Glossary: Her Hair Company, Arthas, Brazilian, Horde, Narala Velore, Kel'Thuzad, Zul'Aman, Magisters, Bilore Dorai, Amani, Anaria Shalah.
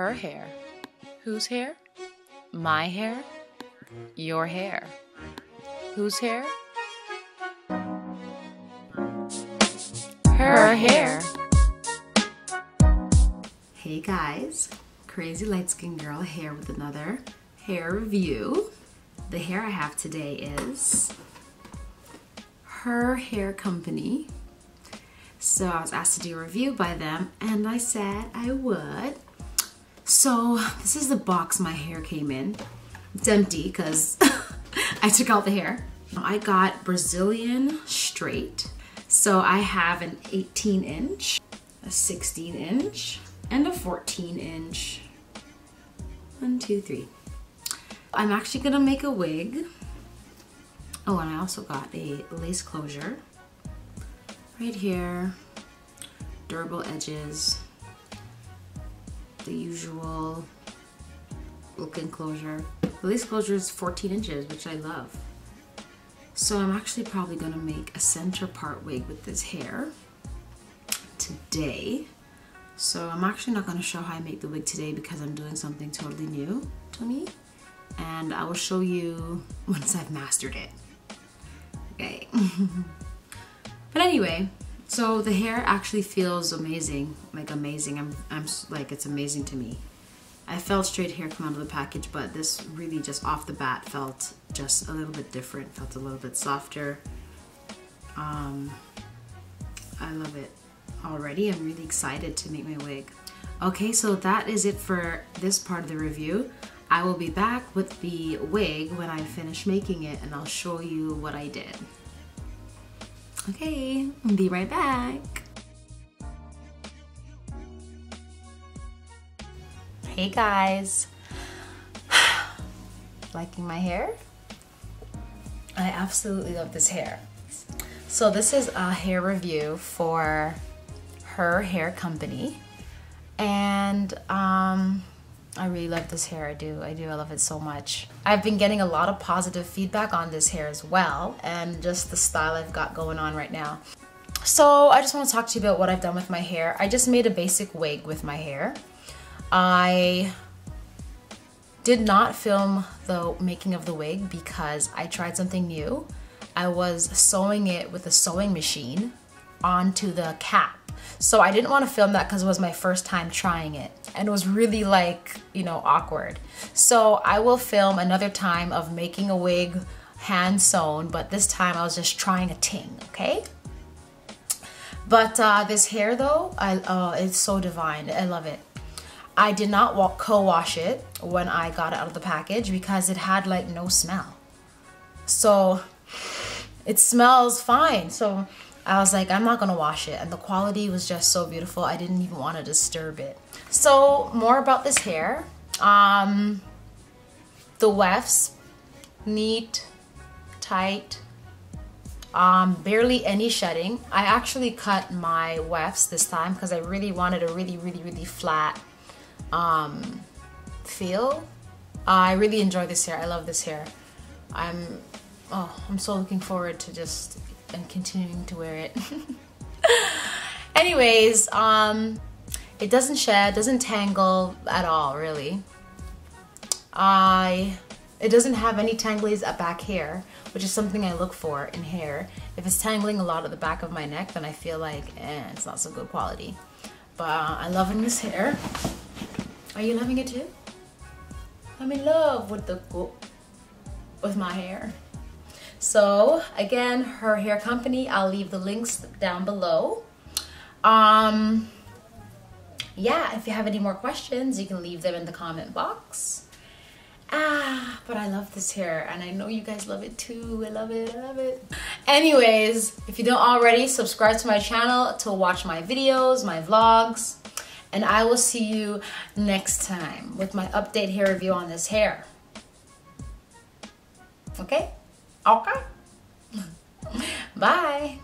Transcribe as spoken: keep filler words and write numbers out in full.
Her hair. Whose hair? My hair. Your hair. Whose hair? Her hair. Hey guys, crazy light skinned girl here with another hair review. The hair I have today is Her Hair Company. So I was asked to do a review by them and I said I would. So this is the box my hair came in. It's empty because I took out the hair. I got Brazilian straight. So I have an eighteen inch, a sixteen inch, and a fourteen inch. One, two, three. I'm actually gonna make a wig. Oh, and I also got a lace closure right here. Durable edges. The usual looking closure. The lace closure is fourteen inches, which I love. So I'm actually probably gonna make a center part wig with this hair today. So I'm actually not gonna show how I make the wig today because I'm doing something totally new to me. And I will show you once I've mastered it. Okay. But anyway, so the hair actually feels amazing, like amazing. I'm, I'm like, it's amazing to me. I felt straight hair come out of the package, but this really just off the bat felt just a little bit different, felt a little bit softer. Um, I love it already. I'm really excited to make my wig. Okay, so that is it for this part of the review. I will be back with the wig when I finish making it and I'll show you what I did. Okay, I'll be right back. Hey guys, liking my hair? I absolutely love this hair. So this is a hair review for Her Hair Company, and um, I really love this hair. I do, I do, I love it so much. I've been getting a lot of positive feedback on this hair as well, and just the style I've got going on right now. So I just want to talk to you about what I've done with my hair. I just made a basic wig with my hair. I did not film the making of the wig because I tried something new. I was sewing it with a sewing machine onto the cap. So I didn't want to film that because it was my first time trying it. And it was really like, you know, awkward. So I will film another time of making a wig hand sewn, but this time I was just trying a ting, okay? But uh, this hair though, I, uh, it's so divine, I love it. I did not co-wash it when I got it out of the package because it had like no smell. So it smells fine. So I was like, I'm not gonna wash it. And the quality was just so beautiful. I didn't even want to disturb it. So more about this hair. Um, the wefts, neat, tight, um, barely any shedding. I actually cut my wefts this time because I really wanted a really, really, really flat um feel. uh, I really enjoy this hair. I love this hair. I'm oh I'm so looking forward to just and continuing to wear it. Anyways, um it doesn't shed, doesn't tangle at all, really. I it doesn't have any tanglies at back here, which is something I look for in hair. If it's tangling a lot at the back of my neck, then I feel like eh, it's not so good quality. But uh, I'm loving this hair. Are you loving it too? I'm in love with the with my hair. So again, Her Hair Company. I'll leave the links down below. Um, yeah, if you have any more questions, you can leave them in the comment box. Ah, but I love this hair, and I know you guys love it too. I love it. I love it. Anyways, if you don't already, subscribe to my channel to watch my videos, my vlogs. And I will see you next time with my update hair review on this hair. Okay? Okay? Bye.